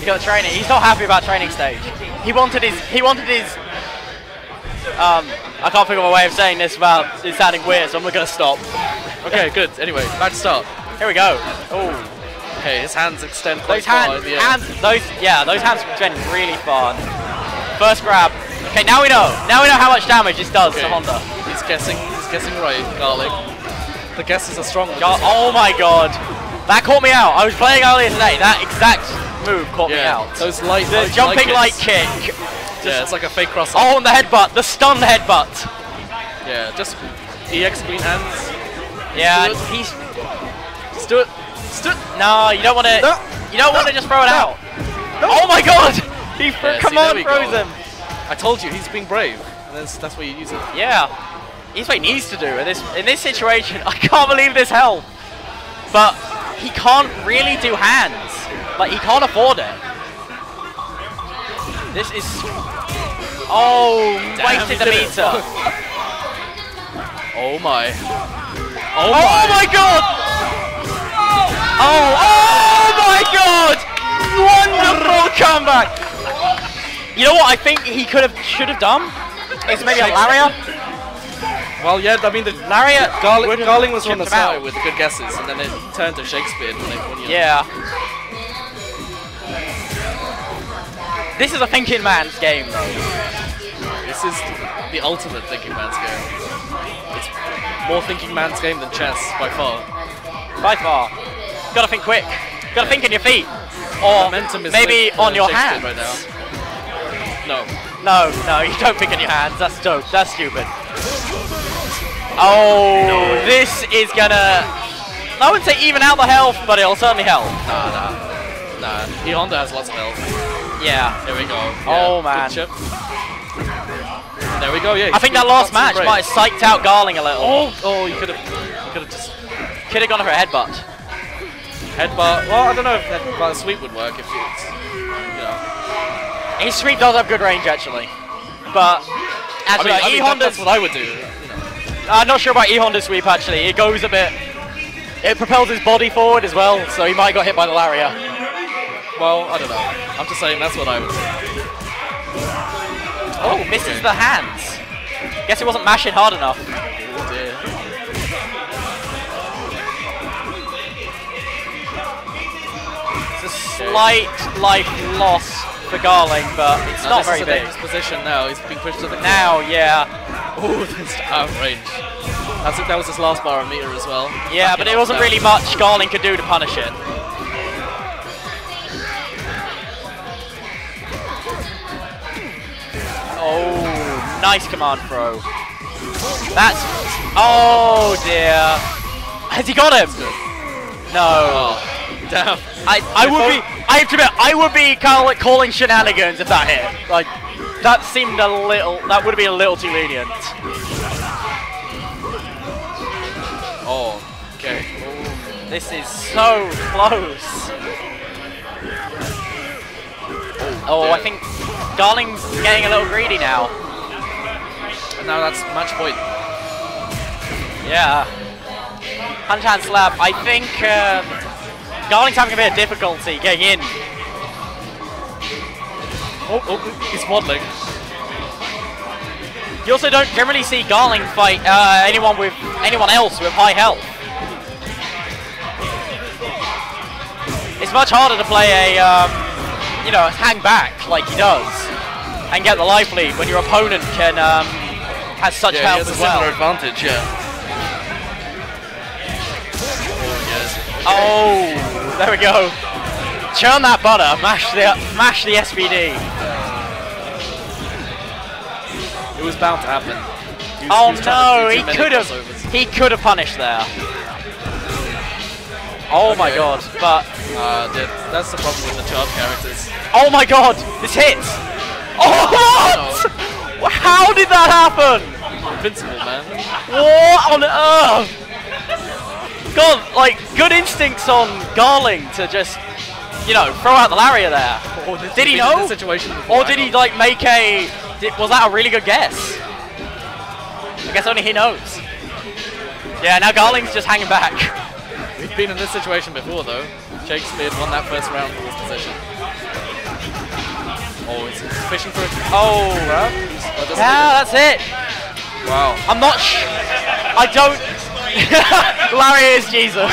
He got training. He's not happy about training stage. He wanted his. I can't think of a way of saying this without it sounding weird, so I'm not gonna stop. Okay, good. Anyway, bad start. Here we go. Oh. Okay, his hands extend quite far in the air. Those hands extend really far. First grab. Okay, now we know. Now we know how much damage this does to Honda. He's guessing right, Gahrling. The guesses are strong. Oh my god. That caught me out. I was playing earlier today. That exact move caught me out. Those light jumping light kick. Yeah, it's like a fake cross. Oh, and the headbutt. The stun headbutt. Yeah, just EX clean hands. Yeah, he's... Just do it. No, you don't want to. You don't want to just throw it out. Oh my god! He froze him. I told you he's being brave. And that's where you use it. Yeah, he's what he needs to do in this situation. I can't believe this hell. But he can't really do hands. Like he can't afford it. This is. Oh, wasted the meter. Oh my. Oh my. Oh my god! Oh, oh my god! Wonderful comeback! You know what I think he should have done? It's maybe a Lariat? Well, yeah, I mean, the Lariat... Gahrling was on the side with good guesses, and then it turned to Shakespeare. Yeah. This is a thinking man's game, though. This is the ultimate thinking man's game. It's more thinking man's game than chess, by far. By far. Gotta think quick. Gotta think in your feet, or maybe on your hands. Right now. No, you don't think in your hands. That's dope. That's stupid. Oh, no. This is gonna. I wouldn't say even out the health, but it'll certainly help. Nah. E-Honda has lots of health. Yeah. There we go. Yeah. Oh man. Good chip. There we go. Yeah. I think that last match might have psyched out Gahrling a little. Oh, you could have just. Could have gone for a headbutt. Headbutt. Well, I don't know if headbutt sweep would work if it's. You know. His sweep does have good range actually, but actually E-Honda's. That's what I would do. You know. I'm not sure about E-Honda's sweep actually. It goes a bit. It propels his body forward as well, so he might got hit by the Lariat. Well, I don't know. I'm just saying that's what I would do. Oh, misses the hands. Guess he wasn't mashing hard enough. Oh dear. Slight life loss for Gahrling, but it's not very big. His position now, he's been pushed to the corner. Yeah. Oh, that's outrage. I think that was his last bar of meter as well. Yeah, but it wasn't really much Gahrling could do to punish it. Oh, nice command throw. That's. Oh dear. Has he got him? No. Oh. Damn. I would be kind of like calling shenanigans if that hit. Like, that seemed a little. That would be a little too lenient. Oh, okay. This is so close. Oh, I think Gahrling's getting a little greedy now. And now that's match point. Yeah. 100HANDSLAP. I think. Gahrling's having a bit of difficulty getting in. Oh, he's waddling. You also don't generally see Gahrling fight anyone else with high health. It's much harder to play a, hang back like he does and get the life lead when your opponent can has such health as well. Yeah, he has a similar advantage. Yeah. Oh, there we go. Churn that butter, mash the SPD. It was bound to happen. He could have punished there. Oh my god, but that's the problem with the child characters. Oh my god, this hits! Oh what? No. How did that happen? Invincible, man. What on earth? God, like, good instincts on Gahrling to just, throw out the Lariat there. Or did he know? Or did he, like, make a... Was that a really good guess? I guess only he knows. Yeah, now Gahrling's just hanging back. We've been in this situation before, though. Shakespeare won that first round for this position. Oh, he's fishing for a... Oh, well. Yeah, that's it. Wow. I'm not... I don't... Larry is Jesus.